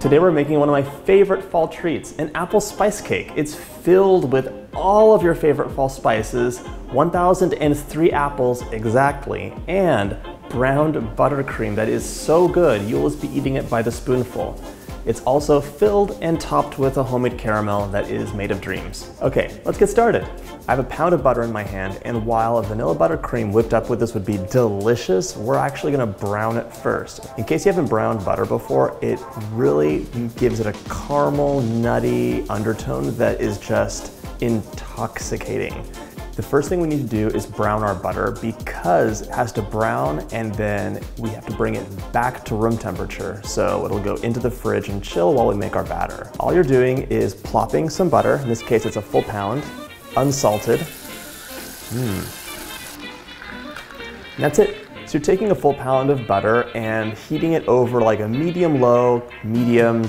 Today we're making one of my favorite fall treats, an apple spice cake. It's filled with all of your favorite fall spices, 1,003 apples exactly, and browned buttercream that is so good you'll just be eating it by the spoonful. It's also filled and topped with a homemade caramel that is made of dreams. Okay, let's get started. I have a pound of butter in my hand, and while a vanilla buttercream whipped up with this would be delicious, we're actually gonna brown it first. In case you haven't browned butter before, it really gives it a caramel, nutty undertone that is just intoxicating. The first thing we need to do is brown our butter because it has to brown and then we have to bring it back to room temperature. So it'll go into the fridge and chill while we make our batter. All you're doing is plopping some butter, in this case it's a full pound, unsalted. And that's it. So you're taking a full pound of butter and heating it over like a medium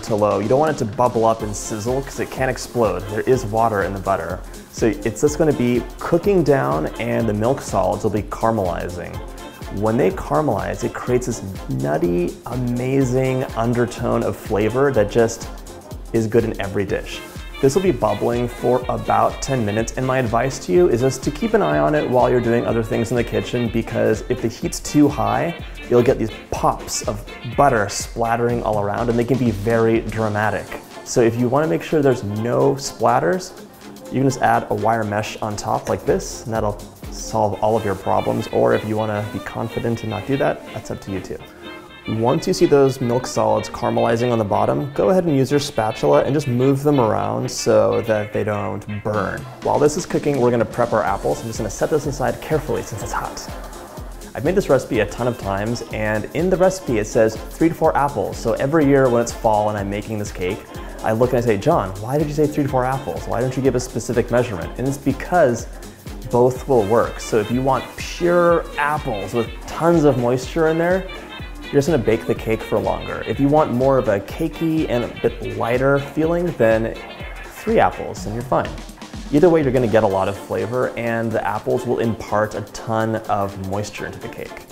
to low. You don't want it to bubble up and sizzle because it can explode. There is water in the butter. So it's just gonna be cooking down and the milk solids will be caramelizing. When they caramelize, it creates this nutty, amazing undertone of flavor that just is good in every dish. This will be bubbling for about 10 minutes, and my advice to you is just to keep an eye on it while you're doing other things in the kitchen, because if the heat's too high, you'll get these pops of butter splattering all around, and they can be very dramatic. So if you want to make sure there's no splatters, you can just add a wire mesh on top like this, and that'll solve all of your problems. Or if you want to be confident and not do that, that's up to you too. Once you see those milk solids caramelizing on the bottom, go ahead and use your spatula and just move them around so that they don't burn. While this is cooking, we're gonna prep our apples. I'm just gonna set this aside carefully since it's hot. I've made this recipe a ton of times, and in the recipe it says 3 to 4 apples. So every year when it's fall and I'm making this cake, I look and I say, John, why did you say 3 to 4 apples? Why don't you give a specific measurement? And it's because both will work. So if you want pure apples with tons of moisture in there, you're just gonna bake the cake for longer. If you want more of a cakey and a bit lighter feeling, then 3 apples and you're fine. Either way, you're gonna get a lot of flavor and the apples will impart a ton of moisture into the cake.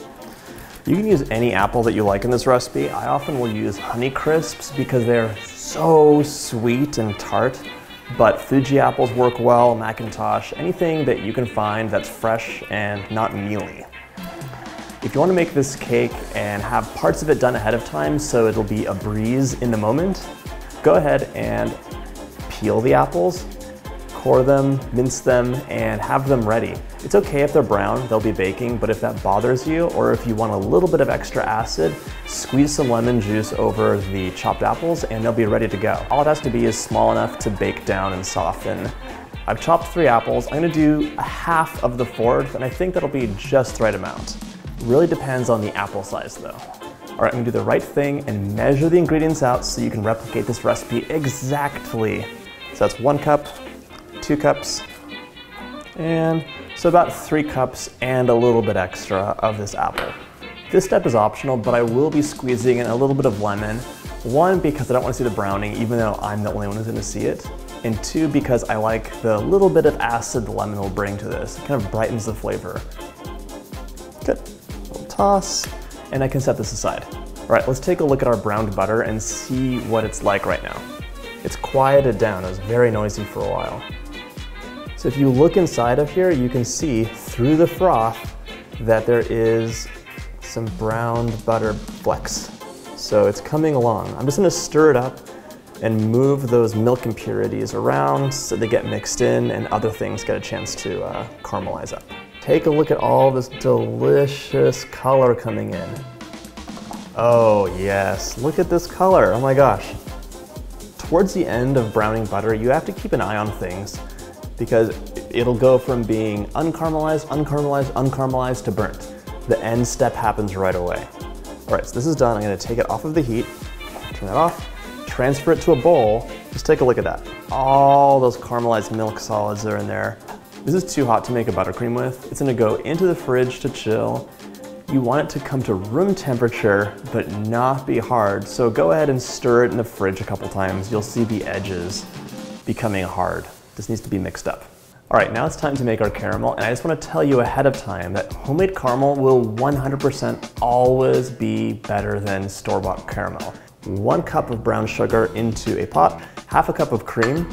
You can use any apple that you like in this recipe. I often will use Honey Crisps because they're so sweet and tart, but Fuji apples work well, Macintosh, anything that you can find that's fresh and not mealy. If you want to make this cake and have parts of it done ahead of time so it'll be a breeze in the moment, go ahead and peel the apples, core them, mince them, and have them ready. It's okay if they're brown, they'll be baking, but if that bothers you or if you want a little bit of extra acid, squeeze some lemon juice over the chopped apples and they'll be ready to go. All it has to be is small enough to bake down and soften. I've chopped 3 apples. I'm gonna do a half of the 4th, and I think that'll be just the right amount. Really depends on the apple size though. All right, I'm gonna do the right thing and measure the ingredients out so you can replicate this recipe exactly. So that's 1 cup, 2 cups, and so about 3 cups and a little bit extra of this apple. This step is optional, but I will be squeezing in a little bit of lemon. 1, because I don't wanna see the browning, even though I'm the only one who's gonna see it. And 2, because I like the little bit of acid the lemon will bring to this. It kind of brightens the flavor. Good. Toss, and I can set this aside. All right, let's take a look at our browned butter and see what it's like right now. It's quieted down. It was very noisy for a while. So if you look inside of here, you can see through the froth that there is some browned butter flecks. So it's coming along. I'm just gonna stir it up and move those milk impurities around so they get mixed in and other things get a chance to caramelize up. Take a look at all this delicious color coming in. Oh yes, look at this color, oh my gosh. Towards the end of browning butter, you have to keep an eye on things because it'll go from being uncaramelized, uncaramelized, uncaramelized to burnt. The end step happens right away. All right, so this is done. I'm gonna take it off of the heat, turn that off, transfer it to a bowl. Just take a look at that. All those caramelized milk solids that are in there. This is too hot to make a buttercream with. It's gonna go into the fridge to chill. You want it to come to room temperature, but not be hard. So go ahead and stir it in the fridge a couple times. You'll see the edges becoming hard. This needs to be mixed up. All right, now it's time to make our caramel, and I just want to tell you ahead of time that homemade caramel will 100% always be better than store-bought caramel. 1 cup of brown sugar into a pot, ½ cup of cream,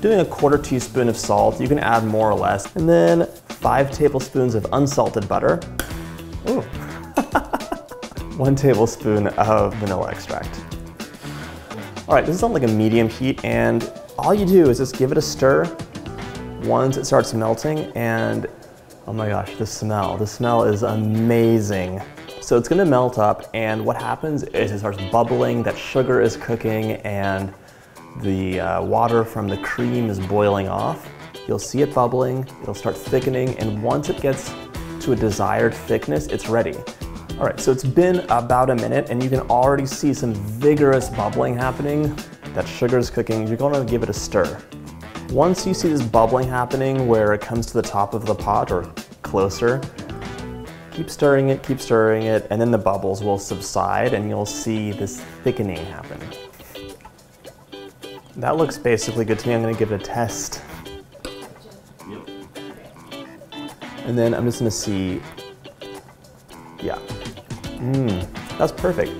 doing a ¼ teaspoon of salt, you can add more or less, and then 5 tablespoons of unsalted butter. Ooh. 1 tablespoon of vanilla extract. All right, this is on like a medium heat, and all you do is just give it a stir. Once it starts melting, and oh my gosh, the smell is amazing. So it's gonna melt up, and what happens is it starts bubbling, that sugar is cooking, and the water from the cream is boiling off. You'll see it bubbling, it'll start thickening, and once it gets to a desired thickness, it's ready. All right, so it's been about a minute, and you can already see some vigorous bubbling happening. That sugar is cooking, you're gonna give it a stir. Once you see this bubbling happening where it comes to the top of the pot or closer, keep stirring it, and then the bubbles will subside and you'll see this thickening happen. That looks basically good to me. I'm gonna give it a test. And then I'm just gonna see, yeah. That's perfect.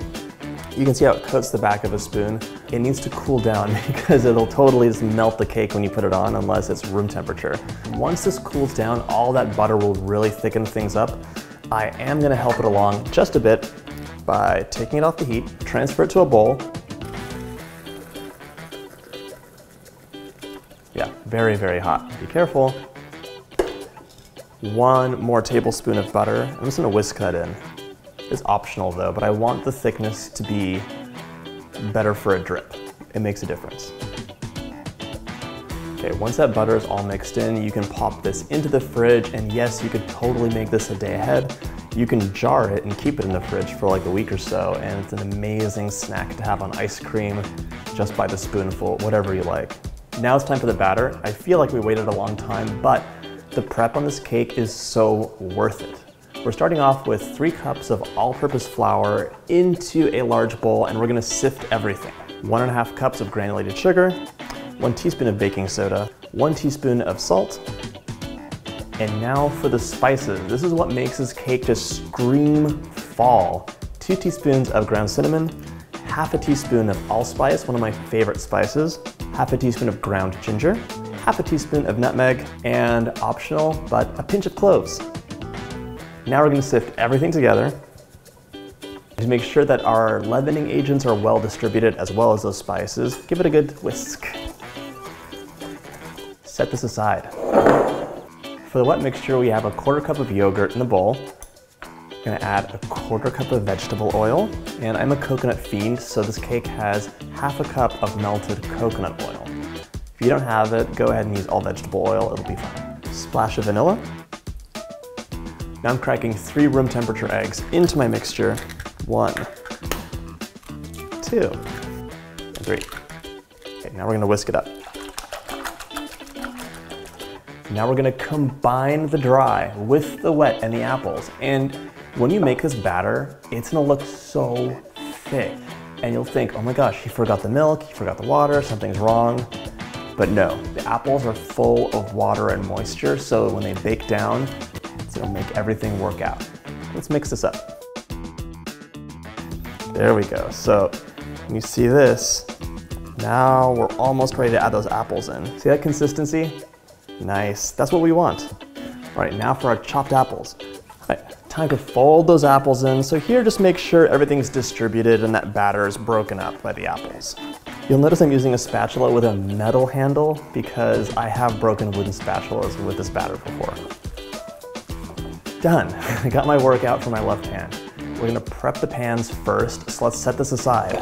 You can see how it coats the back of a spoon. It needs to cool down because it'll totally just melt the cake when you put it on, unless it's room temperature. Once this cools down, all that butter will really thicken things up. I am gonna help it along just a bit by taking it off the heat, transfer it to a bowl. Yeah, very, very hot. Be careful. 1 more tablespoon of butter. I'm just gonna whisk that in. It's optional though, but I want the thickness to be better for a drip. It makes a difference. Okay, once that butter is all mixed in, you can pop this into the fridge, and yes, you could totally make this a day ahead. You can jar it and keep it in the fridge for like a week or so, and it's an amazing snack to have on ice cream, just by the spoonful, whatever you like. Now it's time for the batter. I feel like we waited a long time, but the prep on this cake is so worth it. We're starting off with 3 cups of all-purpose flour into a large bowl, and we're gonna sift everything. 1½ cups of granulated sugar, 1 teaspoon of baking soda, 1 teaspoon of salt, and now for the spices. This is what makes this cake just scream fall. 2 teaspoons of ground cinnamon, ½ teaspoon of allspice, one of my favorite spices, ½ teaspoon of ground ginger, ½ teaspoon of nutmeg, and optional, but a pinch of cloves. Now we're gonna sift everything together to make sure that our leavening agents are well distributed as well as those spices. Give it a good whisk. Set this aside. For the wet mixture, we have a ¼ cup of yogurt in the bowl. I'm gonna add a ¼ cup of vegetable oil, and I'm a coconut fiend, so this cake has ½ cup of melted coconut oil. If you don't have it, go ahead and use all vegetable oil, it'll be fine. Splash of vanilla. Now I'm cracking 3 room temperature eggs into my mixture. 1, 2, and 3. Okay, now we're gonna whisk it up. Now we're gonna combine the dry with the wet and the apples. And when you make this batter, it's gonna look so thick. And you'll think, oh my gosh, you forgot the milk, you forgot the water, something's wrong. But no, the apples are full of water and moisture, so when they bake down, it'll make everything work out. Let's mix this up. There we go. So when you see this, now we're almost ready to add those apples in. See that consistency? Nice, that's what we want. All right, now for our chopped apples. All right, time to fold those apples in. So here, just make sure everything's distributed and that batter is broken up by the apples. You'll notice I'm using a spatula with a metal handle because I have broken wooden spatulas with this batter before. Done, I got my work out for my left hand. We're gonna prep the pans first, so let's set this aside.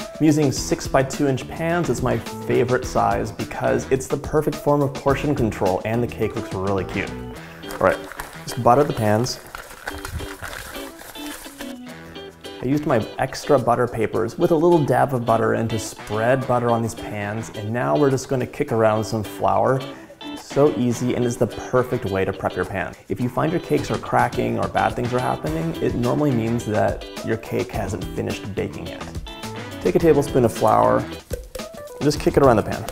I'm using 6 by 2 inch pans. It's my favorite size because it's the perfect form of portion control and the cake looks really cute. All right, just butter the pans. I used my extra butter papers with a little dab of butter in to spread butter on these pans, and now we're just gonna kick around some flour. So easy, and is the perfect way to prep your pan. If you find your cakes are cracking or bad things are happening, it normally means that your cake hasn't finished baking yet. Take a tablespoon of flour, just kick it around the pan.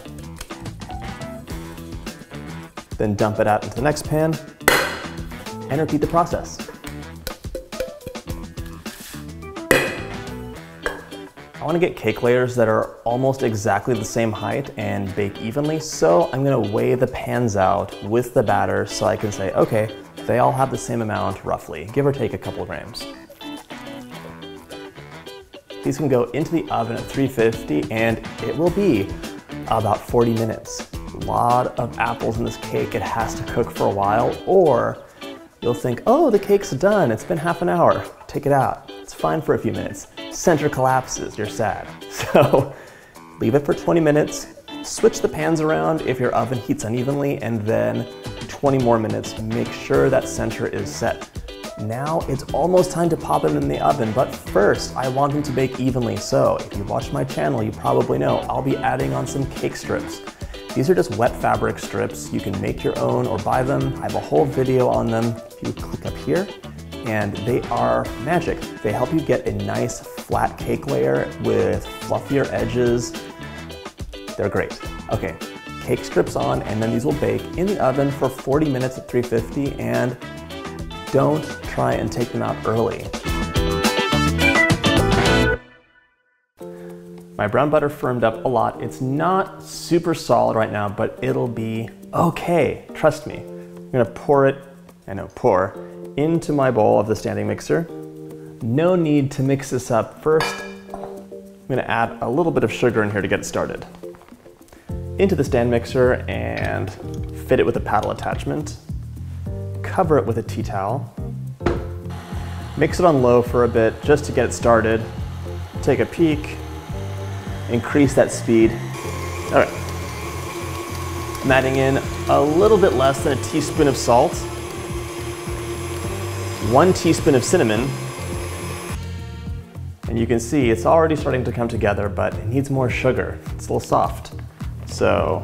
Then dump it out into the next pan and repeat the process. I want to get cake layers that are almost exactly the same height and bake evenly, so I'm going to weigh the pans out with the batter so I can say, okay, they all have the same amount roughly, give or take a couple grams. These can go into the oven at 350 and it will be about 40 minutes. A lot of apples in this cake, it has to cook for a while, or you'll think, oh, the cake's done, it's been half an hour. Take it out, it's fine for a few minutes. Center collapses, you're sad. So leave it for 20 minutes, switch the pans around if your oven heats unevenly, and then 20 more minutes, make sure that center is set. Now it's almost time to pop them in the oven, but first I want them to bake evenly. So if you watch my channel, you probably know I'll be adding on some cake strips. These are just wet fabric strips. You can make your own or buy them. I have a whole video on them. If you click up here, and they are magic. They help you get a nice flat cake layer with fluffier edges. They're great. Okay, cake strips on, and then these will bake in the oven for 40 minutes at 350, and don't try and take them out early. My brown butter firmed up a lot. It's not super solid right now, but it'll be okay. Trust me. I'm gonna pour it, pour into my bowl of the standing mixer. No need to mix this up. First, I'm gonna add a little bit of sugar in here to get it started. Into the stand mixer and fit it with a paddle attachment. Cover it with a tea towel. Mix it on low for a bit just to get it started. Take a peek. Increase that speed. All right. I'm adding in a little bit less than a teaspoon of salt, 1 teaspoon of cinnamon, and you can see it's already starting to come together, but it needs more sugar. It's a little soft. So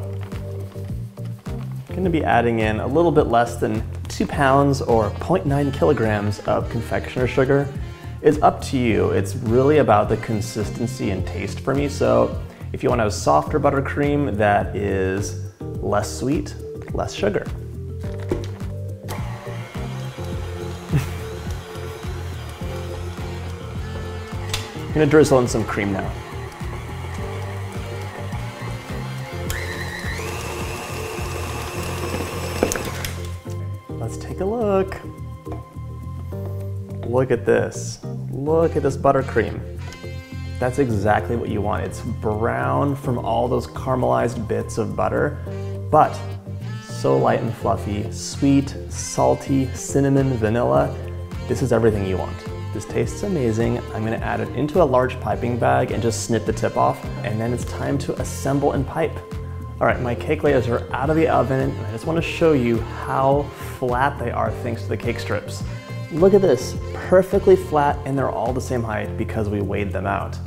I'm gonna be adding in a little bit less than 2 pounds or 0.9 kilograms of confectioner sugar. It's up to you. It's really about the consistency and taste for me. So if you want a softer buttercream that is less sweet, less sugar. I'm gonna drizzle in some cream now. Let's take a look. Look at this. Look at this buttercream. That's exactly what you want. It's brown from all those caramelized bits of butter, but so light and fluffy, sweet, salty, cinnamon, vanilla. This is everything you want. This tastes amazing. I'm gonna add it into a large piping bag and just snip the tip off, and then it's time to assemble and pipe. All right, my cake layers are out of the oven, and I just wanna show you how flat they are thanks to the cake strips. Look at this, perfectly flat, and they're all the same height because we weighed them out.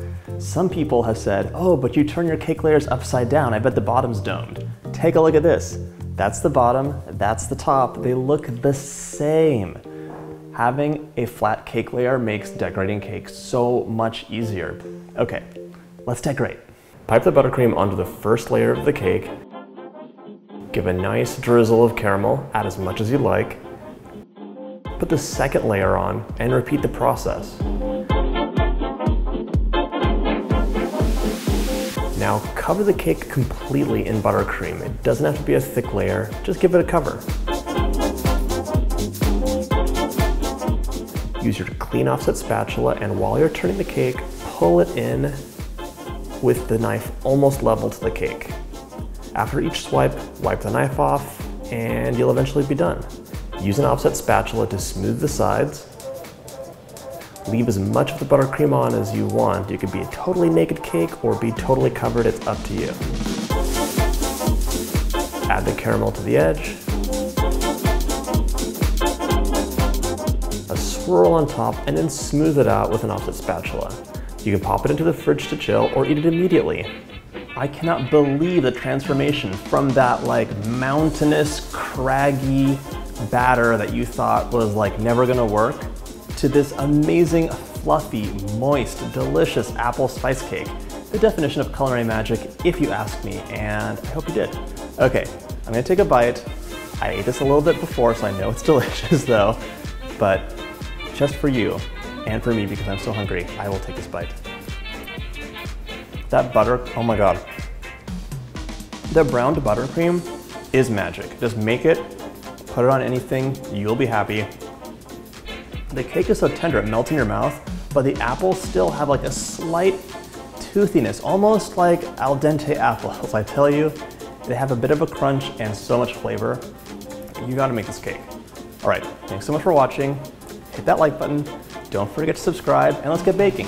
Some people have said, oh, but you turn your cake layers upside down. I bet the bottom's domed. Take a look at this. That's the bottom, that's the top. They look the same. Having a flat cake layer makes decorating cakes so much easier. Okay, let's decorate. Pipe the buttercream onto the first layer of the cake. Give a nice drizzle of caramel, add as much as you like. Put the second layer on and repeat the process. Now cover the cake completely in buttercream. It doesn't have to be a thick layer, just give it a cover. Use your clean offset spatula, and while you're turning the cake, pull it in with the knife almost level to the cake. After each swipe, wipe the knife off and you'll eventually be done. Use an offset spatula to smooth the sides. Leave as much of the buttercream on as you want. You could be a totally naked cake or be totally covered, it's up to you. Add the caramel to the edge. A swirl on top, and then smooth it out with an offset spatula. You can pop it into the fridge to chill or eat it immediately. I cannot believe the transformation from that like mountainous, craggy, batter that you thought was like never gonna work to this amazing, fluffy, moist, delicious apple spice cake. The definition of culinary magic, if you ask me, and I hope you did. Okay, I'm gonna take a bite. I ate this a little bit before, so I know it's delicious though, but just for you and for me because I'm so hungry, I will take this bite. That butter, oh my God. The browned buttercream is magic. Just make it, put it on anything, you'll be happy. The cake is so tender, it melts in your mouth, but the apples still have like a slight toothiness, almost like al dente apples, I tell you. They have a bit of a crunch and so much flavor. You gotta make this cake. All right, thanks so much for watching. Hit that like button, don't forget to subscribe, and let's get baking.